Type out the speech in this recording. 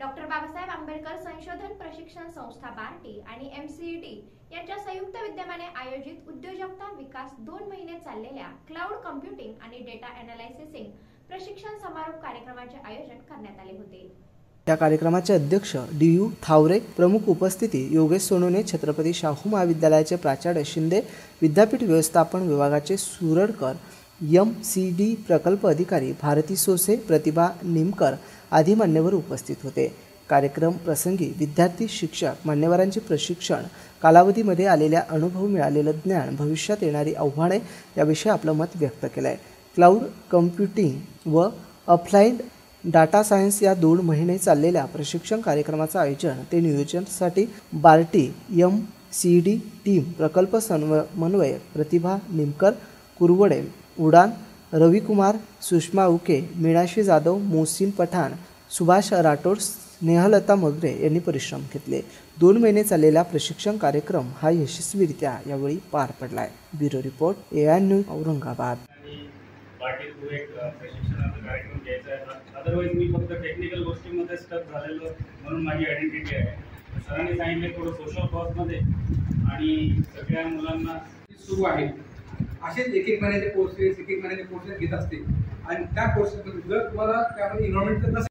Doctor Babasaheb Ambedkar संशोधन प्रशिक्षण संस्था बारटी आणि एमसीईडी यांच्या संयुक्त विद्यमाने आयोजित उद्योजकता विकास 2 महिने चाललेल्या क्लाउड कम्प्युटिंग आणि डेटा एनालिसिसिंग प्रशिक्षण समारोप कार्यक्रमाचे आयोजन करण्यात आले होते। या कार्यक्रमाचे अध्यक्ष डीयू ठावरे, प्रमुख उपस्थिती योगेश सोनवणे, छत्रपती शाहू महाविद्यालयाचे प्राचार्य, शिंदे विद्यापीठ व्यवस्थापन विभागाचे सुरडकर, एमसीडी प्रकल्प अधिकारी भारती सोसे, प्रतिभा निमकर आदि मान्यवर उपस्थित होते। कार्यक्रम प्रसंगी विद्यार्थी, शिक्षक, मान्यवरांचे प्रशिक्षण, कालावधीमध्ये आलेल्या अनुभव, मिळालेले ज्ञान, भविष्यात येणारी आव्हाने याविषयी आपलं मत व्यक्त केलं आहे। क्लाउड कम्प्युटिंग व ऑफलाइन डाटा सायन्स या 2 महिने चाललेल्या प्रशिक्षण कार्यक्रमाचं आयोजन ते नियोजनासाठी बारटी एमसीडी टीम, प्रकल्प समन्वयक प्रतिभा निमकर, कुरवड़े, उड़ान रविकुमार, सुषमा उके, मिनाशी जाधव, मोसिन पठान, सुभाष राठोड, सेन्हलता मगरे यांनी परिश्रम घेतले। 2 महिने चाललेला प्रशिक्षण कार्यक्रम हा यशस्वीरित्या यावेळी पार पडला आहे। Bureau report, ANU Aurangabad. बारटीतून एक प्रशिक्षणाचा कार्यक्रम घ्यायचा आहे, अदरवाइज मी फक्त टेक्निकल गोष्टींमध्ये स्टक झालेलो म्हणून माझी आयडेंटिटी आहे। सरांनी सांगितले थोडं सोशल कॉजमध्ये आणि सगळ्या मुलांना सुरू आहे, असेच 1 महिन्याचे कोर्सेस घेत असते आणि त्या कोर्सेसमध्ये जर तुम्हाला त्यामध्ये इन्व्हॉल्वमेंट